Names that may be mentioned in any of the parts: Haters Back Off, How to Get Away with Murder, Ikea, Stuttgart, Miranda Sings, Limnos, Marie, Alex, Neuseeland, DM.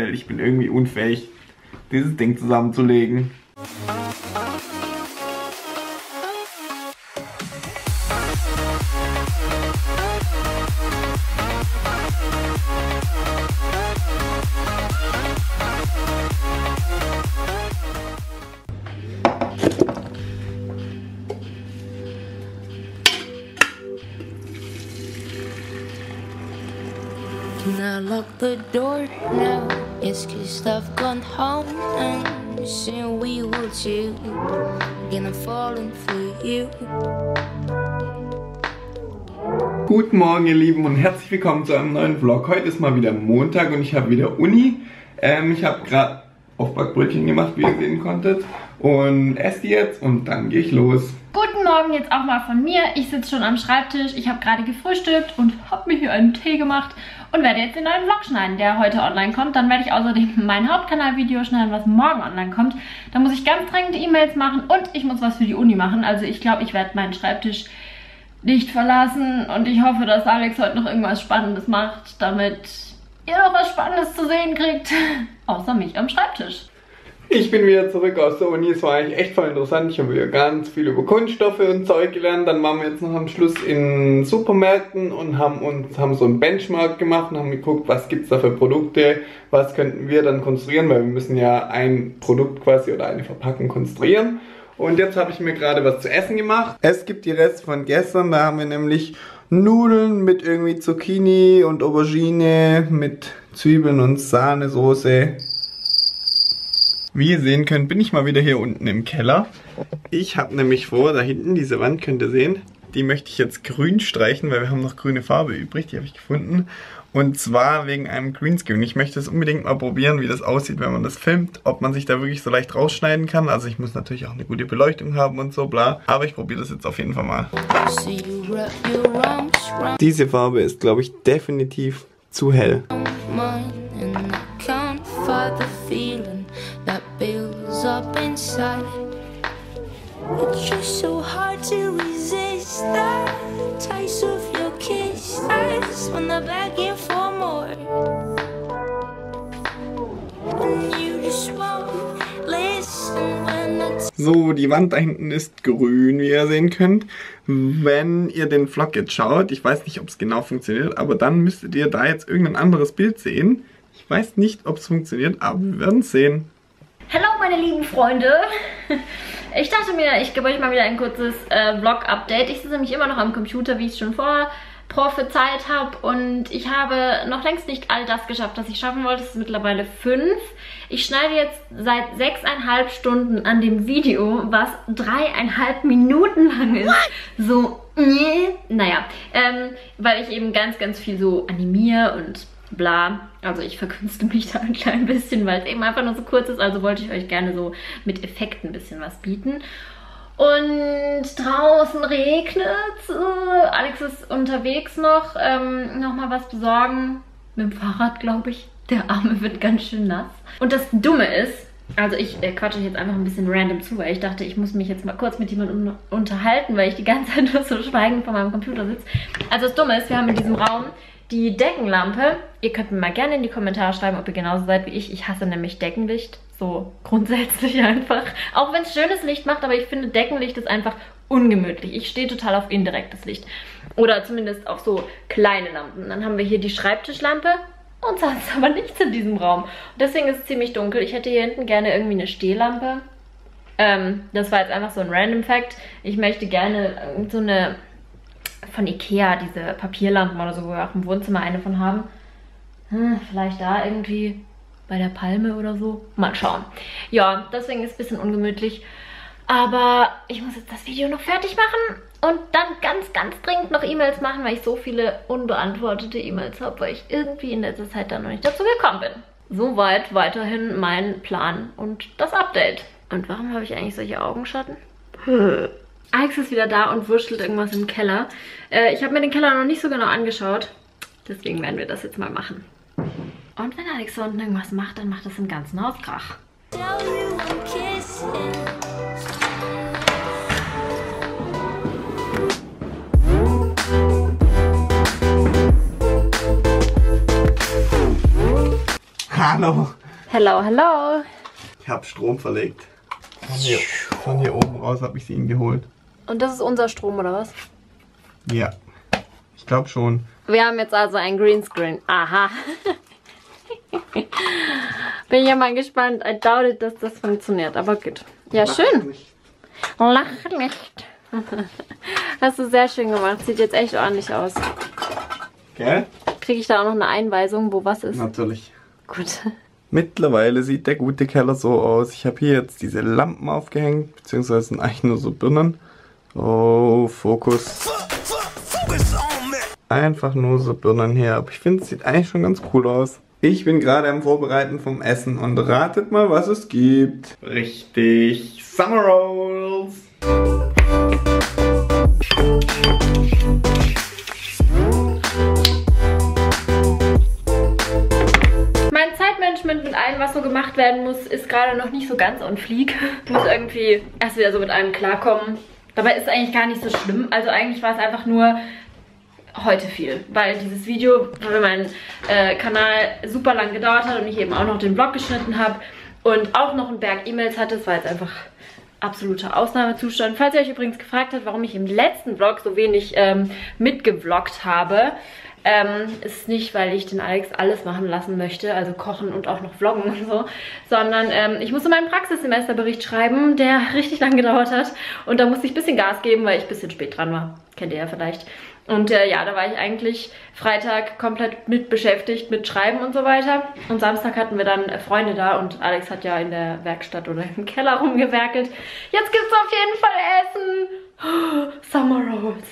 will. Ich bin irgendwie unfähig, dieses Ding zusammenzulegen. I lock the door now. It's cause I've gone home and soon we will too. Gonna fallen for you. Guten Morgen ihr Lieben und herzlich willkommen zu einem neuen Vlog. Heute ist mal wieder Montag und ich habe wieder Uni. Ich habe gerade Aufbackbrötchen gemacht, wie ihr sehen konntet. Und esse die jetzt und dann gehe ich los. Guten Morgen jetzt auch mal von mir. Ich sitze schon am Schreibtisch. Ich habe gerade gefrühstückt und habe mir hier einen Tee gemacht und werde jetzt den neuen Vlog schneiden, der heute online kommt. Dann werde ich außerdem mein Hauptkanal-Video schneiden, was morgen online kommt. Da muss ich ganz dringende E-Mails machen und ich muss was für die Uni machen. Also ich glaube, ich werde meinen Schreibtisch nicht verlassen und ich hoffe, dass Alex heute noch irgendwas Spannendes macht, damit ihr noch was Spannendes zu sehen kriegt. Außer mich am Schreibtisch. Ich bin wieder zurück aus der Uni, es war eigentlich echt voll interessant, ich habe wieder ganz viel über Kunststoffe und Zeug gelernt, dann waren wir jetzt noch am Schluss in Supermärkten und haben so einen Benchmark gemacht und haben geguckt, was gibt es da für Produkte, was könnten wir dann konstruieren, weil wir müssen ja ein Produkt quasi oder eine Verpackung konstruieren. Und jetzt habe ich mir gerade was zu essen gemacht. Es gibt die Reste von gestern, da haben wir nämlich Nudeln mit irgendwie Zucchini und Aubergine mit Zwiebeln und Sahnesoße. Wie ihr sehen könnt, bin ich mal wieder hier unten im Keller. Ich habe nämlich vor, da hinten diese Wand könnt ihr sehen, die möchte ich jetzt grün streichen, weil wir haben noch grüne Farbe übrig, die habe ich gefunden. Und zwar wegen einem Greenscreen. Ich möchte es unbedingt mal probieren, wie das aussieht, wenn man das filmt, ob man sich da wirklich so leicht rausschneiden kann. Also ich muss natürlich auch eine gute Beleuchtung haben und so, bla. Aber ich probiere das jetzt auf jeden Fall mal. Diese Farbe ist, glaube ich, definitiv zu hell. So, die Wand da hinten ist grün, wie ihr sehen könnt. Wenn ihr den Vlog jetzt schaut, ich weiß nicht, ob es genau funktioniert, aber dann müsstet ihr da jetzt irgendein anderes Bild sehen. Ich weiß nicht, ob es funktioniert, aber wir werden es sehen. Hallo meine lieben Freunde! Ich dachte mir, ich gebe euch mal wieder ein kurzes Vlog-Update. Ich sitze nämlich immer noch am Computer, wie ich es schon vorher prophezeit habe. Und ich habe noch längst nicht all das geschafft, was ich schaffen wollte. Es ist mittlerweile 5. Ich schneide jetzt seit 6,5 Stunden an dem Video, was 3,5 Minuten lang ist. What? So, naja. Weil ich eben ganz, ganz viel so animiere und bla. Also ich verkünste mich da ein klein bisschen, weil es eben einfach nur so kurz ist. Also wollte ich euch gerne so mit Effekten ein bisschen was bieten. Und draußen regnet es. Alex ist unterwegs noch. Nochmal was besorgen. Mit dem Fahrrad, glaube ich. Der Arme wird ganz schön nass. Und das Dumme ist, also ich quatsche jetzt einfach ein bisschen random zu, weil ich dachte, ich muss mich jetzt mal kurz mit jemandem unterhalten, weil ich die ganze Zeit nur so schweigend vor meinem Computer sitze. Also das Dumme ist, wir haben in diesem Raum die Deckenlampe. Ihr könnt mir mal gerne in die Kommentare schreiben, ob ihr genauso seid wie ich. Ich hasse nämlich Deckenlicht. So grundsätzlich einfach. Auch wenn es schönes Licht macht, aber ich finde Deckenlicht ist einfach ungemütlich. Ich stehe total auf indirektes Licht. Oder zumindest auf so kleine Lampen. Dann haben wir hier die Schreibtischlampe und sonst aber nichts in diesem Raum. Und deswegen ist es ziemlich dunkel. Ich hätte hier hinten gerne irgendwie eine Stehlampe. Das war jetzt einfach so ein Random Fact. Ich möchte gerne so eine von Ikea, diese Papierlampen oder so, wo wir auch im Wohnzimmer eine von haben. Vielleicht da irgendwie bei der Palme oder so. Mal schauen. Ja, deswegen ist es ein bisschen ungemütlich. Aber ich muss jetzt das Video noch fertig machen und dann ganz, ganz dringend noch E-Mails machen, weil ich so viele unbeantwortete E-Mails habe, weil ich irgendwie in letzter Zeit dann noch nicht dazu gekommen bin. Soweit weiterhin mein Plan und das Update. Und warum habe ich eigentlich solche Augenschatten? Alex ist wieder da und wurschtelt irgendwas im Keller. Ich habe mir den Keller noch nicht so genau angeschaut. Deswegen werden wir das jetzt mal machen. Und wenn Alex da unten irgendwas macht, dann macht das im ganzen Haus Krach. Hallo. Hello, hello. Ich habe Strom verlegt. Von hier oben raus habe ich sie ihnen geholt. Und das ist unser Strom, oder was? Ja, ich glaube schon. Wir haben jetzt also ein Greenscreen. Aha. Bin ja mal gespannt. I doubt it, dass das funktioniert, aber gut. Ja, lach schön. Nicht. Lach nicht. Hast du sehr schön gemacht. Sieht jetzt echt ordentlich aus. Gell? Kriege ich da auch noch eine Einweisung, wo was ist? Natürlich. Gut. Mittlerweile sieht der gute Keller so aus. Ich habe hier jetzt diese Lampen aufgehängt, beziehungsweise sind eigentlich nur so Birnen. Oh, Fokus. Einfach nur so Birnen her. Aber ich finde, es sieht eigentlich schon ganz cool aus. Ich bin gerade am Vorbereiten vom Essen und ratet mal, was es gibt. Richtig, Summer Rolls. Mein Zeitmanagement mit allem, was so gemacht werden muss, ist gerade noch nicht so ganz on fleek. Ich muss irgendwie erst wieder so mit allem klarkommen. Dabei ist es eigentlich gar nicht so schlimm. Also eigentlich war es einfach nur heute viel, weil dieses Video, weil mein Kanal super lang gedauert hat und ich eben auch noch den Vlog geschnitten habe und auch noch einen Berg E-Mails hatte, das war jetzt einfach absoluter Ausnahmezustand. Falls ihr euch übrigens gefragt habt, warum ich im letzten Vlog so wenig mitgevloggt habe, ist nicht, weil ich den Alex alles machen lassen möchte, also kochen und auch noch vloggen und so, sondern ich musste meinen Praxissemesterbericht schreiben, der richtig lang gedauert hat und da musste ich ein bisschen Gas geben, weil ich ein bisschen spät dran war. Kennt ihr ja vielleicht. Und ja, da war ich eigentlich Freitag komplett mit beschäftigt, mit Schreiben und so weiter. Und Samstag hatten wir dann Freunde da und Alex hat ja in der Werkstatt oder im Keller rumgewerkelt. Jetzt gibt's auf jeden Fall Essen! Oh, Summer Rolls.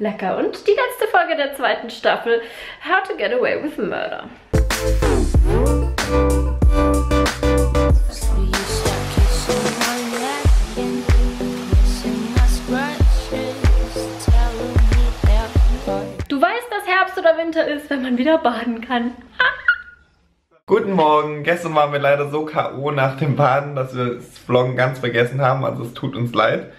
Lecker. Und die letzte Folge der zweiten Staffel, How to Get Away with Murder. Du weißt, dass Herbst oder Winter ist, wenn man wieder baden kann. Guten Morgen. Gestern waren wir leider so K.O. nach dem Baden, dass wir das Vloggen ganz vergessen haben. Also es tut uns leid.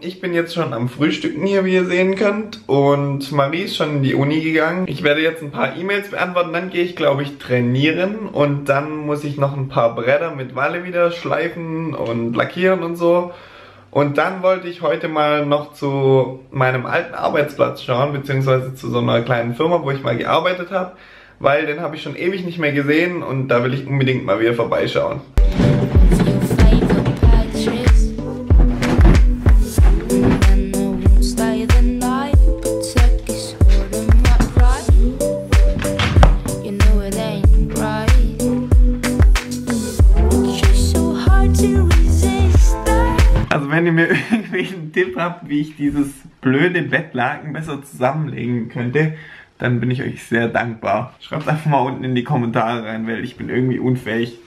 Ich bin jetzt schon am Frühstücken hier, wie ihr sehen könnt, und Marie ist schon in die Uni gegangen. Ich werde jetzt ein paar E-Mails beantworten, dann gehe ich, glaube ich, trainieren und dann muss ich noch ein paar Bretter mit Walle wieder schleifen und lackieren und so. Und dann wollte ich heute mal noch zu meinem alten Arbeitsplatz schauen, beziehungsweise zu so einer kleinen Firma, wo ich mal gearbeitet habe, weil den habe ich schon ewig nicht mehr gesehen und da will ich unbedingt mal wieder vorbeischauen. Wenn ihr mir irgendwelchen Tipp habt, wie ich dieses blöde Bettlaken besser zusammenlegen könnte, dann bin ich euch sehr dankbar. Schreibt einfach mal unten in die Kommentare rein, weil ich bin irgendwie unfähig,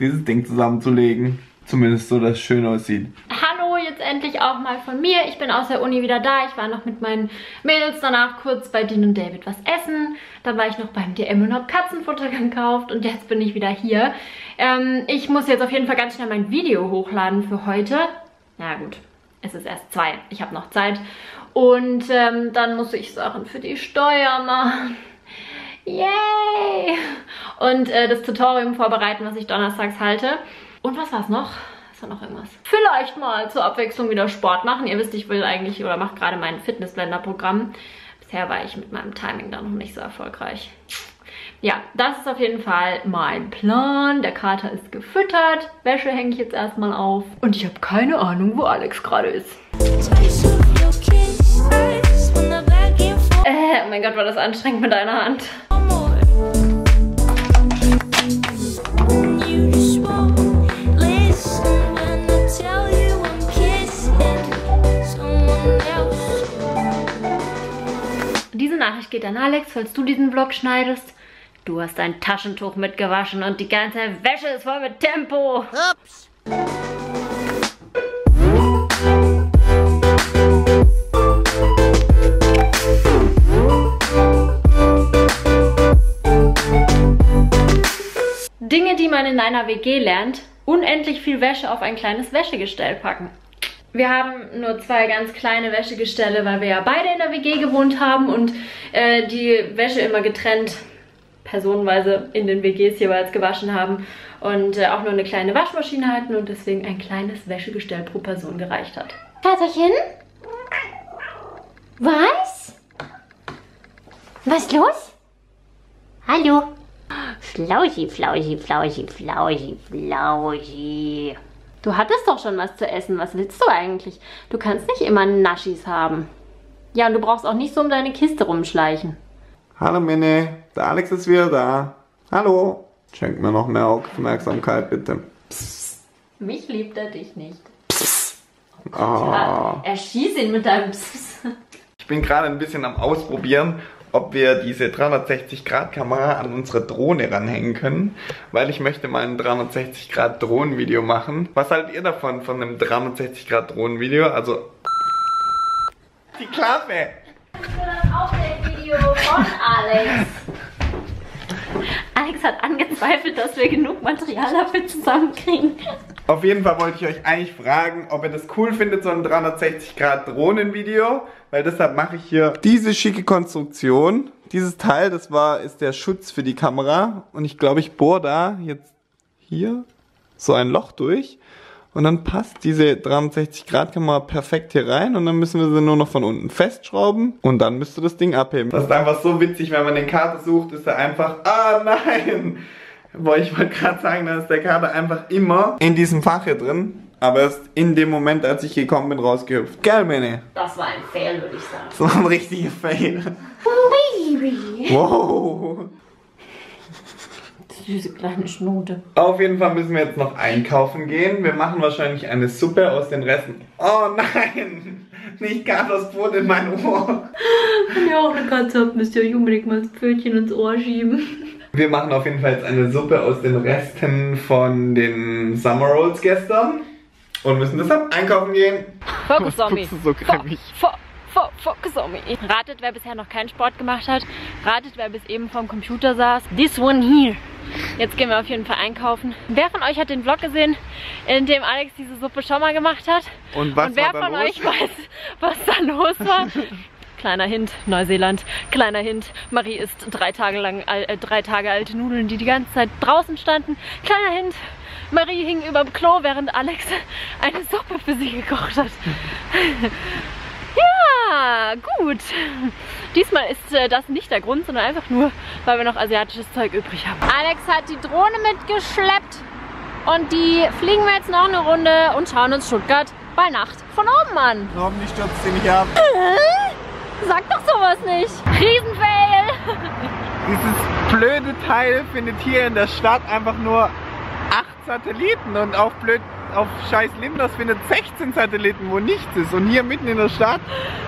dieses Ding zusammenzulegen. Zumindest so, dass es schön aussieht. Hallo, jetzt endlich auch mal von mir. Ich bin aus der Uni wieder da. Ich war noch mit meinen Mädels danach kurz bei Dean und David was essen. Dann war ich noch beim DM und habe Katzenfutter gekauft und jetzt bin ich wieder hier. Ich muss jetzt auf jeden Fall ganz schnell mein Video hochladen für heute. Na gut, es ist erst 2. Ich habe noch Zeit. Und dann muss ich Sachen für die Steuer machen. Yay! Und das Tutorium vorbereiten, was ich donnerstags halte. Und was war's noch? Ist da noch irgendwas? Vielleicht mal zur Abwechslung wieder Sport machen. Ihr wisst, ich will eigentlich oder mache gerade mein Fitnessblender-Programm. Bisher war ich mit meinem Timing da noch nicht so erfolgreich. Ja, das ist auf jeden Fall mein Plan. Der Kater ist gefüttert. Wäsche hänge ich jetzt erstmal auf. Und ich habe keine Ahnung, wo Alex gerade ist. Oh mein Gott, war das anstrengend mit deiner Hand. Diese Nachricht geht an Alex, falls du diesen Vlog schneidest. Du hast dein Taschentuch mitgewaschen und die ganze Wäsche ist voll mit Tempo. Ups. Dinge, die man in einer WG lernt. Unendlich viel Wäsche auf ein kleines Wäschegestell packen. Wir haben nur 2 ganz kleine Wäschegestelle, weil wir ja beide in der WG gewohnt haben und die Wäsche immer getrennt personenweise in den WGs jeweils gewaschen haben und auch nur eine kleine Waschmaschine hatten und deswegen ein kleines Wäschegestell pro Person gereicht hat. Katerchen? Was? Was ist los? Hallo? Flauschi, Flauschi, Flauschi, Flauschi, Flauschi. Du hattest doch schon was zu essen. Was willst du eigentlich? Du kannst nicht immer Naschis haben. Ja, und du brauchst auch nicht so um deine Kiste rumschleichen. Hallo Minne, der Alex ist wieder da. Hallo. Schenk mir noch mehr Aufmerksamkeit, bitte. Psst. Mich liebt er dich nicht. Psst. Oh. Ja, erschieß ihn mit deinem Psst. Ich bin gerade ein bisschen am Ausprobieren, ob wir diese 360-Grad-Kamera an unsere Drohne ranhängen können, weil ich möchte mal ein 360-Grad-Drohnen-Video machen. Was haltet ihr davon, von einem 360-Grad-Drohnen-Video? Also... Die Klappe! Das ist dann auch der Video von Alex. Alex hat angezweifelt, dass wir genug Material dafür zusammenkriegen. Auf jeden Fall wollte ich euch eigentlich fragen, ob ihr das cool findet, so ein 360-Grad-Drohnen-Video. Weil deshalb mache ich hier diese schicke Konstruktion. Dieses Teil, das ist der Schutz für die Kamera. Und ich glaube, ich bohre da jetzt hier so ein Loch durch. Und dann passt diese 360-Grad-Kamera perfekt hier rein. Und dann müssen wir sie nur noch von unten festschrauben. Und dann müsst ihr das Ding abheben. Das ist einfach so witzig, wenn man den Kater sucht, ist er einfach... Ah, nein! Boah, ich wollte gerade sagen, da ist der Kater einfach immer in diesem Fach hier drin. Aber erst in dem Moment, als ich gekommen bin, rausgehüpft. Gell, Mene? Das war ein Fail, würde ich sagen. Das war ein richtiger Fail. Wow. Süße kleine Schnute. Auf jeden Fall müssen wir jetzt noch einkaufen gehen. Wir machen wahrscheinlich eine Suppe aus den Resten. Oh nein! Nicht Katersbrot in mein Ohr. Wenn ihr auch eine Katze habt, müsst ihr euch unbedingt mal das Pfötchen ins Ohr schieben. Wir machen auf jeden Fall jetzt eine Suppe aus den Resten von den Summer Rolls gestern und müssen deshalb einkaufen gehen. Focus on me. So Focus on me. Ratet, wer bisher noch keinen Sport gemacht hat. Ratet, wer bis eben vorm Computer saß. This one here. Jetzt gehen wir auf jeden Fall einkaufen. Wer von euch hat den Vlog gesehen, in dem Alex diese Suppe schon mal gemacht hat? Und wer von euch weiß, was da los war? Kleiner Hint, Neuseeland. Kleiner Hint, Marie isst drei Tage alte Nudeln, die ganze Zeit draußen standen. Kleiner Hint, Marie hing über dem Klo, während Alex eine Suppe für sie gekocht hat. Ja, gut. Diesmal ist das nicht der Grund, sondern einfach nur, weil wir noch asiatisches Zeug übrig haben. Alex hat die Drohne mitgeschleppt und die fliegen wir jetzt noch eine Runde und schauen uns Stuttgart bei Nacht von oben an. Hoffentlich stürzt sie nicht ab. Sag doch sowas nicht. Riesenfail. Dieses blöde Teil findet hier in der Stadt einfach nur 8 Satelliten und auf scheiß Limnos findet 16 Satelliten, wo nichts ist. Und hier mitten in der Stadt.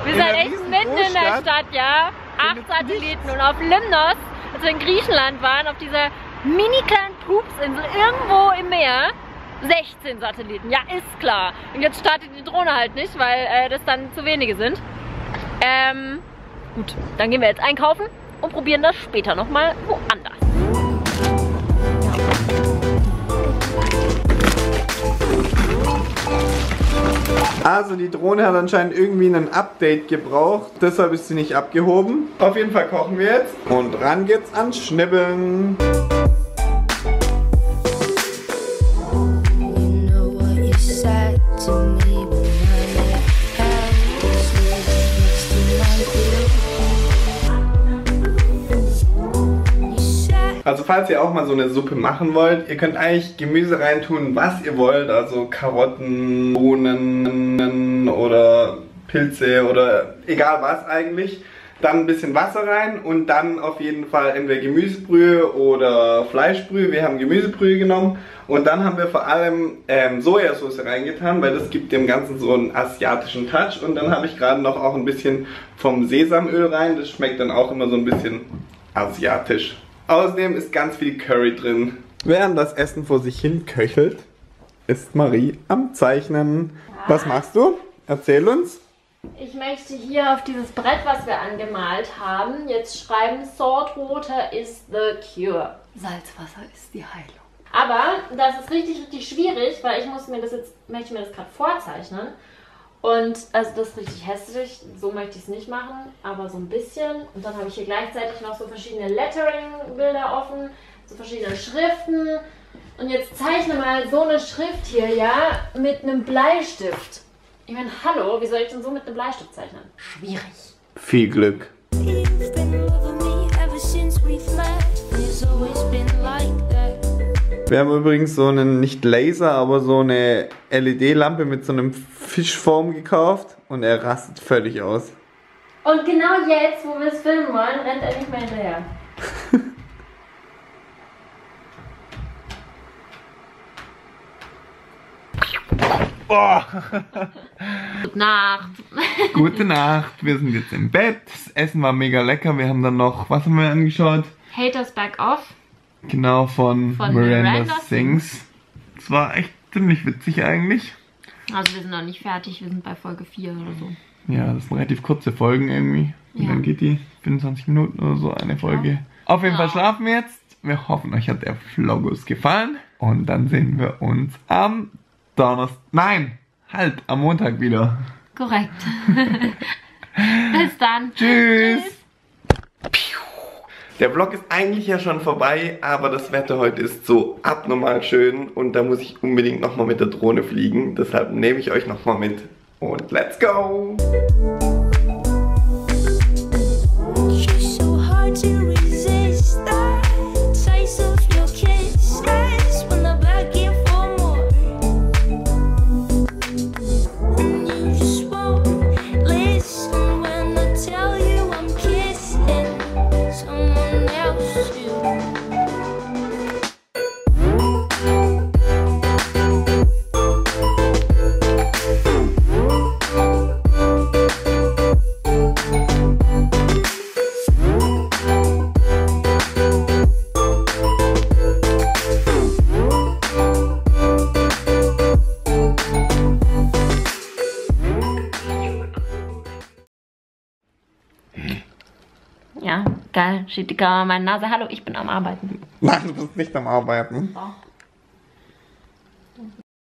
Wir sind echt mitten in der Stadt, ja. 8 Satelliten und auf Limnos, als wir in Griechenland waren, auf dieser mini kleinen Pupsinsel irgendwo im Meer, 16 Satelliten. Ja, ist klar. Und jetzt startet die Drohne halt nicht, weil das dann zu wenige sind. Gut, dann gehen wir jetzt einkaufen und probieren das später nochmal woanders. Also die Drohne hat anscheinend irgendwie einen Update gebraucht, deshalb ist sie nicht abgehoben. Auf jeden Fall kochen wir jetzt und ran geht's ans Schnibbeln. Also falls ihr auch mal so eine Suppe machen wollt, ihr könnt eigentlich Gemüse reintun, was ihr wollt. Also Karotten, Bohnen oder Pilze oder egal was eigentlich. Dann ein bisschen Wasser rein und dann auf jeden Fall entweder Gemüsebrühe oder Fleischbrühe. Wir haben Gemüsebrühe genommen und dann haben wir vor allem Sojasauce reingetan, weil das gibt dem Ganzen so einen asiatischen Touch. Und dann habe ich gerade noch auch ein bisschen vom Sesamöl rein. Das schmeckt dann auch immer so ein bisschen asiatisch. Außerdem ist ganz viel Curry drin. Während das Essen vor sich hin köchelt, ist Marie am Zeichnen. Ja. Was machst du? Erzähl uns. Ich möchte hier auf dieses Brett, was wir angemalt haben, jetzt schreiben, Saltwater is the cure. Salzwasser ist die Heilung. Aber das ist richtig, richtig schwierig, weil ich möchte mir das gerade vorzeichnen. Und also das ist richtig hässlich, so möchte ich es nicht machen, aber so ein bisschen. Und dann habe ich hier gleichzeitig noch so verschiedene Lettering-Bilder offen, so verschiedene Schriften. Und jetzt zeichne mal so eine Schrift hier, ja, mit einem Bleistift. Ich meine, hallo, wie soll ich denn so mit einem Bleistift zeichnen? Schwierig. Viel Glück. Wir haben übrigens so einen, nicht Laser, aber so eine LED-Lampe mit so einem Fischform gekauft und er rastet völlig aus. Und genau jetzt, wo wir es filmen wollen, rennt er nicht mehr hinterher. Oh. Gute Nacht. Gute Nacht, wir sind jetzt im Bett. Das Essen war mega lecker. Wir haben dann noch, was haben wir angeschaut? Haters Back Off. Genau, von Miranda Sings. Das war echt ziemlich witzig eigentlich. Also wir sind noch nicht fertig, wir sind bei Folge 4 oder so. Ja, das sind relativ kurze Folgen irgendwie. Und ja, dann geht die 25 Minuten oder so eine Folge. Ja. Auf jeden Fall schlafen wir jetzt. Wir hoffen, euch hat der Vlogus gefallen. Und dann sehen wir uns am Donnerstag. Nein, halt, am Montag wieder. Korrekt. Bis dann. Tschüss. Tschüss. Der Vlog ist eigentlich ja schon vorbei, aber das Wetter heute ist so abnormal schön und da muss ich unbedingt nochmal mit der Drohne fliegen. Deshalb nehme ich euch nochmal mit und let's go! Geil, steht die Kamera an meiner Nase. Hallo, ich bin am Arbeiten. Nein, du bist nicht am Arbeiten. Doch.